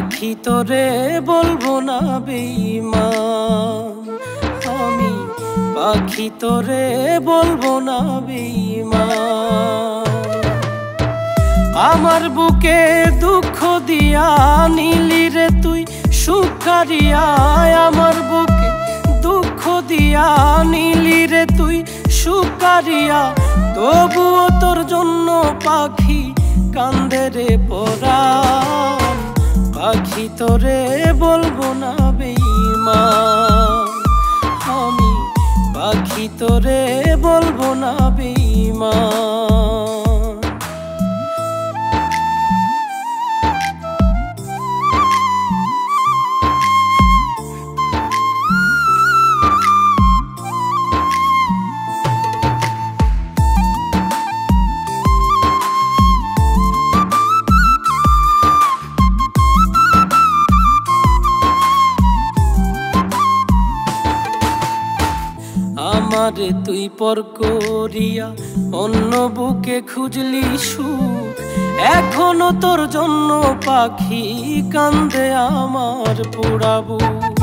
फाकी तोरे बोलबो ना बेईमान आमी फाकी तोरे बोलबो ना बेईमान आमार बुके दुख दिया नीली रे तुई शुकारिया आमार बुके दुख दिया नीली रे तुई शुकारिया तबुओ तोर जन्नो पाखी कांदे रे पोरान पाखी तोरे बोलबो ना बेईमान आमी पाखी तोरे बोलबो ना बेईमान आमारे तुई पर कोरिया अन्नो बुके खुजली सुख एखोनो तोर जन्नो पाखी कांदे आमार पोड़ा बुक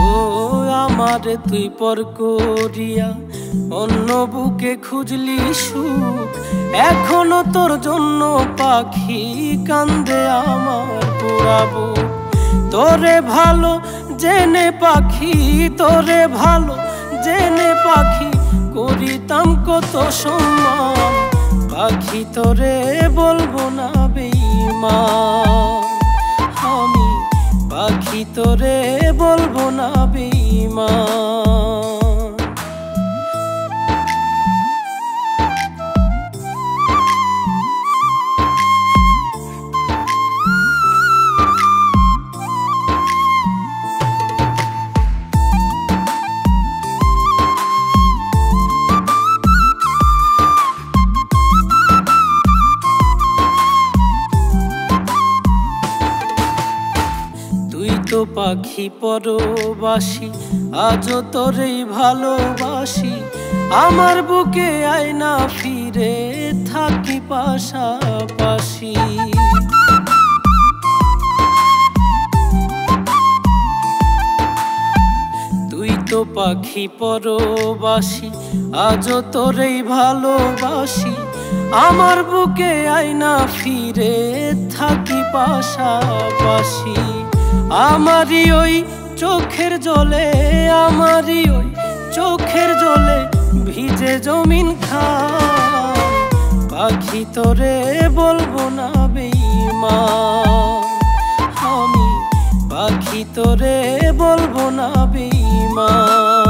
ओ आमारे तुई पर कोरिया अन्नो बुके खुजली सुख एखोनो तोर जन्नो पाखी कांदे आमार पोड़ा बुक तोरे भालो जेने पाखी तोरे भालो जेने पाखी करिताम कतो सम्मान पाखी तोरे बोलबो ना बेईमान आमी पाखी तोरे बोलबो ना बेईमान तो पाखी परबासी आजो तोरे भालोबासी आमार बुके आयना फिरे थाकी पाशापाशी तुई तो पाखी परबासी आजो तोरे भालोबासी आमार बुके आयना फिरे थाकी पाशापाशी आमारी ओई चोखेर जोले आमारी ओई चोखेर जोले भिजे जमीन खान पाखी तोरे बोलबो ना बेईमान आमी पाखी तोरे बोलबो ना बेईमान।